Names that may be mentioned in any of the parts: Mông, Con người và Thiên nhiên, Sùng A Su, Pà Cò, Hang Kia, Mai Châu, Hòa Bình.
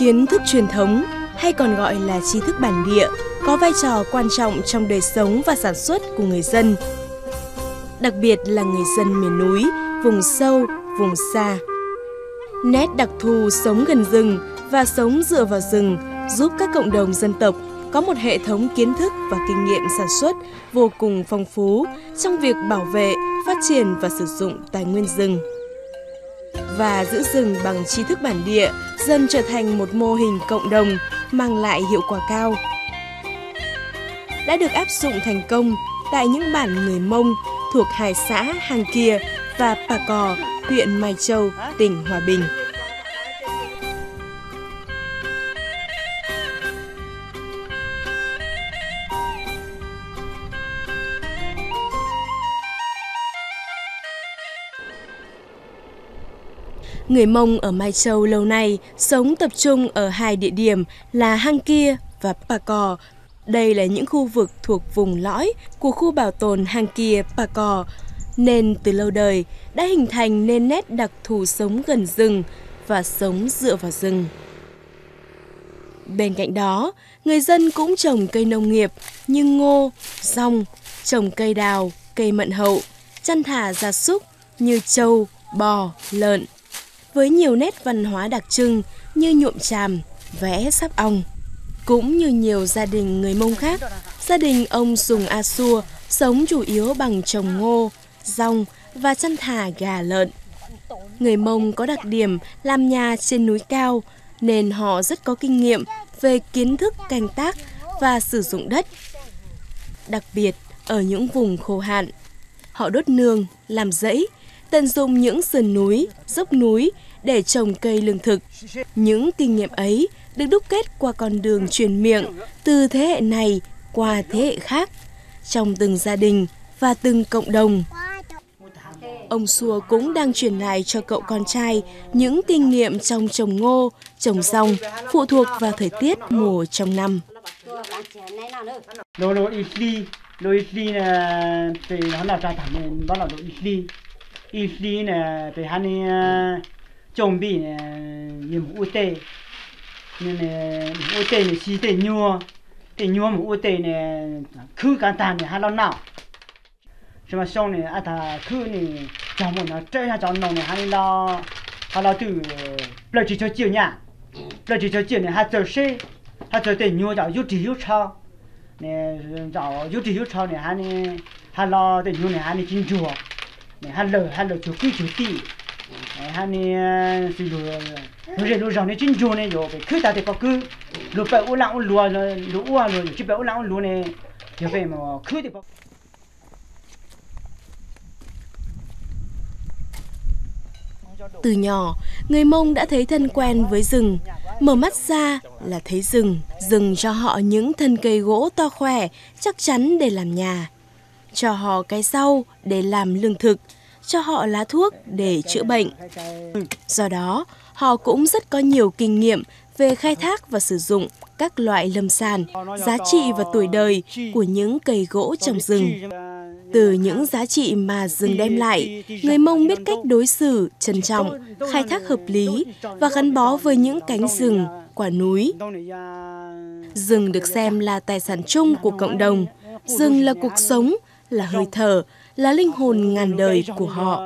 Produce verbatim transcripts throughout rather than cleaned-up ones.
Kiến thức truyền thống hay còn gọi là tri thức bản địa có vai trò quan trọng trong đời sống và sản xuất của người dân, đặc biệt là người dân miền núi, vùng sâu, vùng xa. Nét đặc thù sống gần rừng và sống dựa vào rừng giúp các cộng đồng dân tộc có một hệ thống kiến thức và kinh nghiệm sản xuất vô cùng phong phú trong việc bảo vệ, phát triển và sử dụng tài nguyên rừng. Và giữ rừng bằng tri thức bản địa dần trở thành một mô hình cộng đồng mang lại hiệu quả cao. Đã được áp dụng thành công tại những bản người Mông thuộc hai xã Hang Kia và Pà Cò, huyện Mai Châu, tỉnh Hòa Bình. Người Mông ở Mai Châu lâu nay sống tập trung ở hai địa điểm là Hang Kia và Pà Cò. Đây là những khu vực thuộc vùng lõi của khu bảo tồn Hang Kia, Pà Cò, nên từ lâu đời đã hình thành nên nét đặc thù sống gần rừng và sống dựa vào rừng. Bên cạnh đó, người dân cũng trồng cây nông nghiệp như ngô, dong, trồng cây đào, cây mận hậu, chăn thả gia súc như trâu, bò, lợn, với nhiều nét văn hóa đặc trưng như nhuộm tràm, vẽ sáp ong. Cũng như nhiều gia đình người Mông khác, gia đình ông Sùng A Su sống chủ yếu bằng trồng ngô, dong và chăn thả gà lợn. Người Mông có đặc điểm làm nhà trên núi cao nên họ rất có kinh nghiệm về kiến thức canh tác và sử dụng đất. Đặc biệt ở những vùng khô hạn, họ đốt nương, làm rẫy, tận dụng những sườn núi, dốc núi để trồng cây lương thực. Những kinh nghiệm ấy được đúc kết qua con đường truyền miệng từ thế hệ này qua thế hệ khác, trong từng gia đình và từng cộng đồng. Ông Xua cũng đang truyền lại cho cậu con trai những kinh nghiệm trong trồng ngô, trồng dong, phụ thuộc vào thời tiết mùa trong năm. Isli này thì hắn trồng bị nhiệm vụ tê nên vụ tê này xí tê nhua tê nhua vụ tê này cứ cán tàn này hắn lo não, xong xong này à thà cứ này chồng một nó chơi ra chồng nồng này hắn lo hắn lo từ lợi chỉ cho chiều nhá, lợi chỉ cho chiều này hắn chơi xe hắn chơi tê nhua chảo rút chỉ rút sao này chảo rút chỉ rút sao này hắn hắn lo tê nhua này hắn đi kinh chùa này hắn lờ hắn lờ chú cứ chú tì này hắn này sử dụng nó rồi nó ròng nó chín chua này rồi phải cứ ta thì có cứ lúa phải u lăng u lúa rồi lúa u rồi chứ phải u lăng u lúa này thì phải mà cứ thì có. Từ nhỏ người Mông đã thấy thân quen với rừng, mở mắt ra là thấy rừng. Rừng cho họ những thân cây gỗ to khỏe chắc chắn để làm nhà, cho họ cái rau để làm lương thực, cho họ lá thuốc để chữa bệnh. Do đó, họ cũng rất có nhiều kinh nghiệm về khai thác và sử dụng các loại lâm sản, giá trị và tuổi đời của những cây gỗ trồng rừng. Từ những giá trị mà rừng đem lại, người Mông biết cách đối xử, trân trọng, khai thác hợp lý và gắn bó với những cánh rừng, quả núi. Rừng được xem là tài sản chung của cộng đồng. Rừng là cuộc sống, là hơi thở, là linh hồn ngàn đời của họ.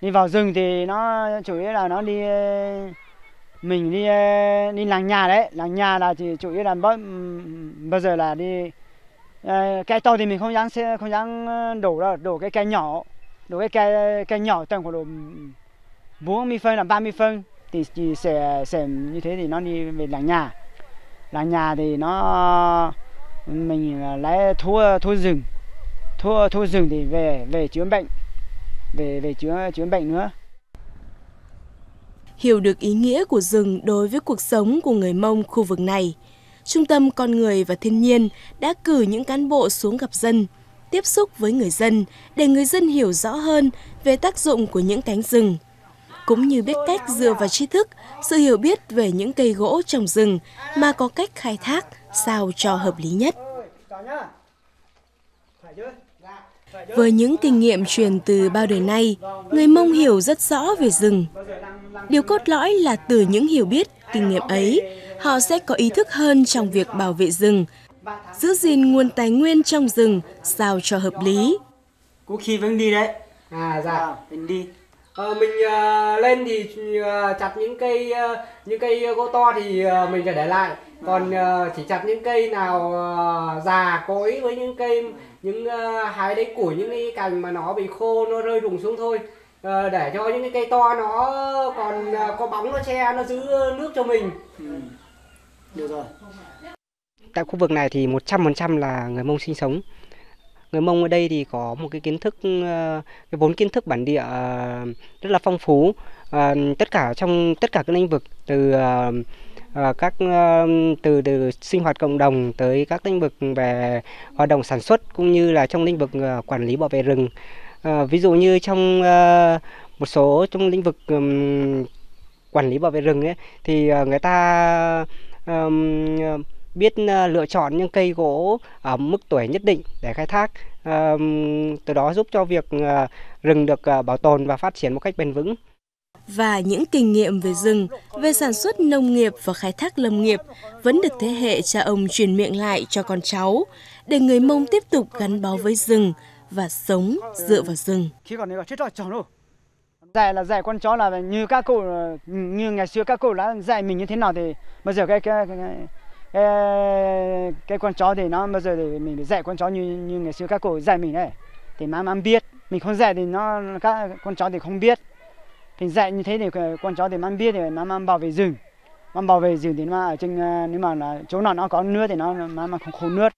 Đi vào rừng thì nó chủ yếu là nó đi mình đi đi làng nhà đấy, làng nhà là thì chủ yếu là bao, bao giờ là đi cây to thì mình không dám không dám đổ đâu, đổ cái cây nhỏ, đổ cái cây cây nhỏ tầm khoảng độ bốn mươi phân là ba mươi phân thì chỉ sẽ sẽ như thế thì nó đi về làng nhà. Làng nhà thì nó mình lấy thua thua rừng, thua thua rừng thì về về chữa bệnh. về về chữa chữa bệnh nữa. Hiểu được ý nghĩa của rừng đối với cuộc sống của người Mông khu vực này, Trung tâm Con người và Thiên nhiên đã cử những cán bộ xuống gặp dân, tiếp xúc với người dân để người dân hiểu rõ hơn về tác dụng của những cánh rừng, cũng như biết cách dựa vào tri thức, sự hiểu biết về những cây gỗ trồng rừng mà có cách khai thác sao cho hợp lý nhất. Với những kinh nghiệm truyền từ bao đời nay, người Mông hiểu rất rõ về rừng. Điều cốt lõi là từ những hiểu biết, kinh nghiệm ấy, họ sẽ có ý thức hơn trong việc bảo vệ rừng, giữ gìn nguồn tài nguyên trong rừng sao cho hợp lý. Có khi vẫn đi đấy. À dạ, mình đi. À, mình uh, lên thì uh, chặt những cây uh, những cây gỗ to thì uh, mình phải để lại. Còn uh, chỉ chặt những cây nào uh, già cối với những cây những uh, hái đấy củi, những cái cành mà nó bị khô nó rơi rụng xuống thôi. Uh, để cho những cái cây to nó còn uh, có bóng nó che, nó giữ nước cho mình. Ừ. Được rồi. Tại khu vực này thì một trăm phần trăm là người Mông sinh sống. Người Mông ở đây thì có một cái kiến thức, cái vốn kiến thức bản địa rất là phong phú, tất cả trong tất cả các lĩnh vực, từ các từ từ sinh hoạt cộng đồng tới các lĩnh vực về hoạt động sản xuất cũng như là trong lĩnh vực quản lý bảo vệ rừng. Ví dụ như trong một số trong lĩnh vực quản lý bảo vệ rừng ấy, thì người ta biết lựa chọn những cây gỗ ở mức tuổi nhất định để khai thác, từ đó giúp cho việc rừng được bảo tồn và phát triển một cách bền vững. Và những kinh nghiệm về rừng, về sản xuất nông nghiệp và khai thác lâm nghiệp vẫn được thế hệ cha ông truyền miệng lại cho con cháu, để người Mông tiếp tục gắn bó với rừng và sống dựa vào rừng. Dạy là dạy con cháu là như các cụ, như ngày xưa các cụ đã dạy mình như thế nào thì bây giờ cái... cái, cái... Cái, cái con chó thì nó bây giờ thì mình phải dạy con chó như như ngày xưa các cụ dạy mình đấy, thì má má biết, mình không dạy thì nó các con chó thì không biết, thì dạy như thế thì con chó thì má biết, thì má má bảo vệ rừng, má bảo vệ rừng thì má ở trên, nếu mà là chỗ nào nó có nước thì nó má má không khô nước.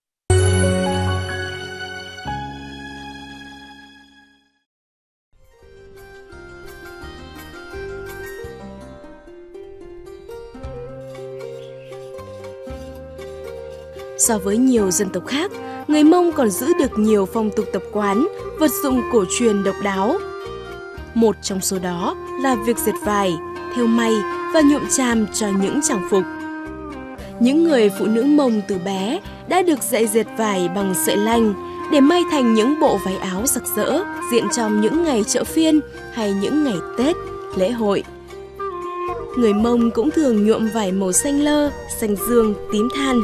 So với nhiều dân tộc khác, người Mông còn giữ được nhiều phong tục tập quán, vật dụng cổ truyền độc đáo. Một trong số đó là việc dệt vải, thêu may và nhuộm tràm cho những trang phục. Những người phụ nữ Mông từ bé đã được dạy dệt vải bằng sợi lanh để may thành những bộ váy áo sặc sỡ diện trong những ngày chợ phiên hay những ngày Tết, lễ hội. Người Mông cũng thường nhuộm vải màu xanh lơ, xanh dương, tím than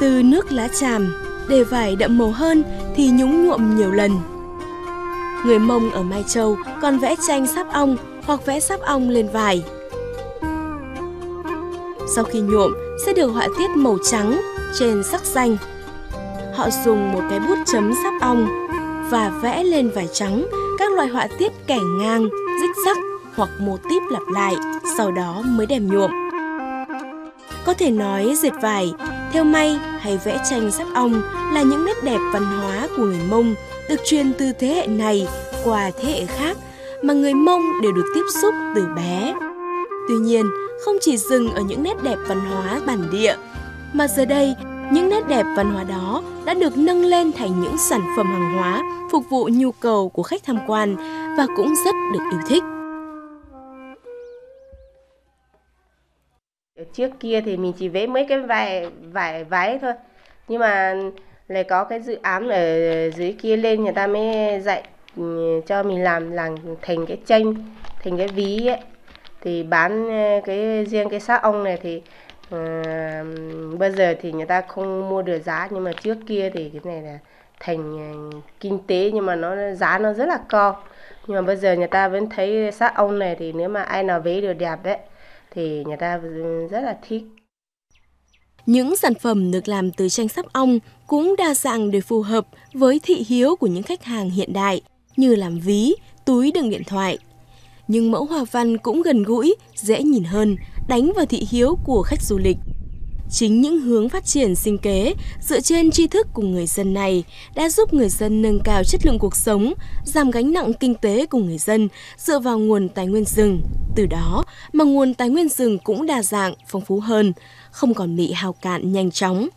từ nước lá tràm, để vải đậm màu hơn thì nhúng nhuộm nhiều lần. Người Mông ở Mai Châu còn vẽ tranh sáp ong hoặc vẽ sáp ong lên vải. Sau khi nhuộm sẽ được họa tiết màu trắng trên sắc xanh. Họ dùng một cái bút chấm sáp ong và vẽ lên vải trắng các loại họa tiết kẻ ngang, rích rắc hoặc mô típ lặp lại, sau đó mới đem nhuộm. Có thể nói dệt vải, thêu may hay vẽ tranh sáp ong là những nét đẹp văn hóa của người Mông được truyền từ thế hệ này qua thế hệ khác mà người Mông đều được tiếp xúc từ bé. Tuy nhiên, không chỉ dừng ở những nét đẹp văn hóa bản địa, mà giờ đây, những nét đẹp văn hóa đó đã được nâng lên thành những sản phẩm hàng hóa phục vụ nhu cầu của khách tham quan và cũng rất được yêu thích. Trước kia thì mình chỉ vẽ mấy cái vải vải váy thôi, nhưng mà lại có cái dự án ở dưới kia lên, người ta mới dạy cho mình làm làm thành cái tranh, thành cái ví ấy. Thì bán cái riêng cái sáp ong này thì uh, bây giờ thì người ta không mua được giá, nhưng mà trước kia thì cái này là thành kinh tế, nhưng mà nó giá nó rất là cao. Nhưng mà bây giờ người ta vẫn thấy sáp ong này thì nếu mà ai nào vẽ được đẹp đấy thì người ta rất là thích. Những sản phẩm được làm từ tranh sáp ong cũng đa dạng để phù hợp với thị hiếu của những khách hàng hiện đại như làm ví, túi đựng điện thoại. Nhưng mẫu hoa văn cũng gần gũi, dễ nhìn hơn, đánh vào thị hiếu của khách du lịch. Chính những hướng phát triển sinh kế dựa trên tri thức của người dân này đã giúp người dân nâng cao chất lượng cuộc sống, giảm gánh nặng kinh tế của người dân dựa vào nguồn tài nguyên rừng. Từ đó mà nguồn tài nguyên rừng cũng đa dạng, phong phú hơn, không còn bị hao cạn nhanh chóng.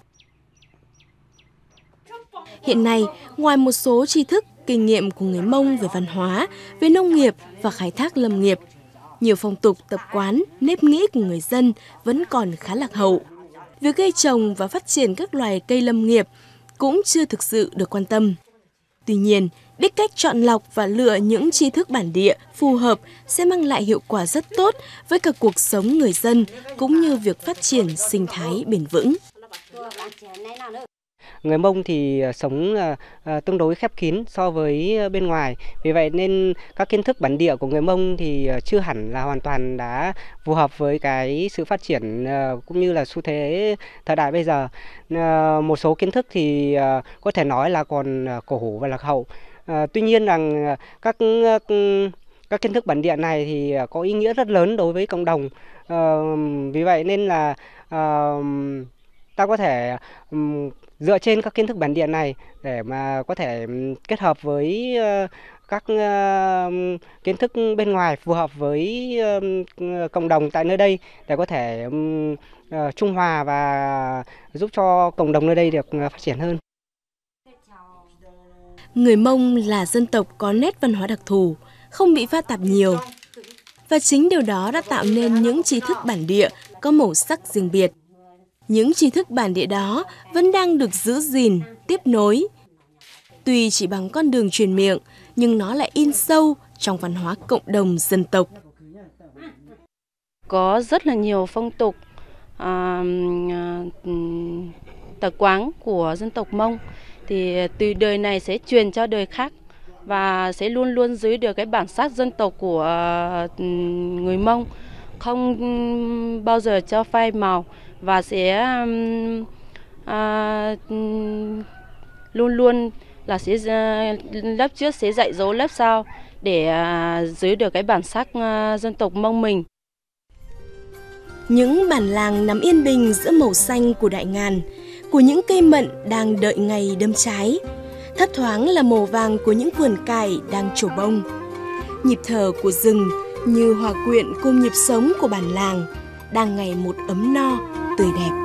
Hiện nay, ngoài một số tri thức, kinh nghiệm của người Mông về văn hóa, về nông nghiệp và khai thác lâm nghiệp, nhiều phong tục, tập quán, nếp nghĩ của người dân vẫn còn khá lạc hậu. Việc gây trồng và phát triển các loài cây lâm nghiệp cũng chưa thực sự được quan tâm. Tuy nhiên, biết cách chọn lọc và lựa những tri thức bản địa phù hợp sẽ mang lại hiệu quả rất tốt với cả cuộc sống người dân cũng như việc phát triển sinh thái bền vững. Người Mông thì sống tương đối khép kín so với bên ngoài. Vì vậy nên các kiến thức bản địa của người Mông thì chưa hẳn là hoàn toàn đã phù hợp với cái sự phát triển cũng như là xu thế thời đại bây giờ. Một số kiến thức thì có thể nói là còn cổ hủ và lạc hậu. Tuy nhiên rằng các các kiến thức bản địa này thì có ý nghĩa rất lớn đối với cộng đồng. Vì vậy nên là ta có thể dựa trên các kiến thức bản địa này để mà có thể kết hợp với các kiến thức bên ngoài phù hợp với cộng đồng tại nơi đây để có thể trung hòa và giúp cho cộng đồng nơi đây được phát triển hơn. Người Mông là dân tộc có nét văn hóa đặc thù, không bị pha tạp nhiều. Và chính điều đó đã tạo nên những tri thức bản địa có màu sắc riêng biệt. Những tri thức bản địa đó vẫn đang được giữ gìn, tiếp nối. Tuy chỉ bằng con đường truyền miệng, nhưng nó lại in sâu trong văn hóa cộng đồng dân tộc. Có rất là nhiều phong tục, à, tập quán của dân tộc Mông, thì từ đời này sẽ truyền cho đời khác và sẽ luôn luôn giữ được cái bản sắc dân tộc của người Mông, không bao giờ cho phai màu và sẽ à, luôn luôn là sẽ lớp trước sẽ dạy dỗ lớp sau để à, giữ được cái bản sắc à, dân tộc Mông mình. Những bản làng nằm yên bình giữa màu xanh của đại ngàn, của những cây mận đang đợi ngày đâm trái, thấp thoáng là màu vàng của những vườn cải đang trổ bông. Nhịp thở của rừng như hòa quyện cùng nhịp sống của bản làng đang ngày một ấm no, tươi đẹp.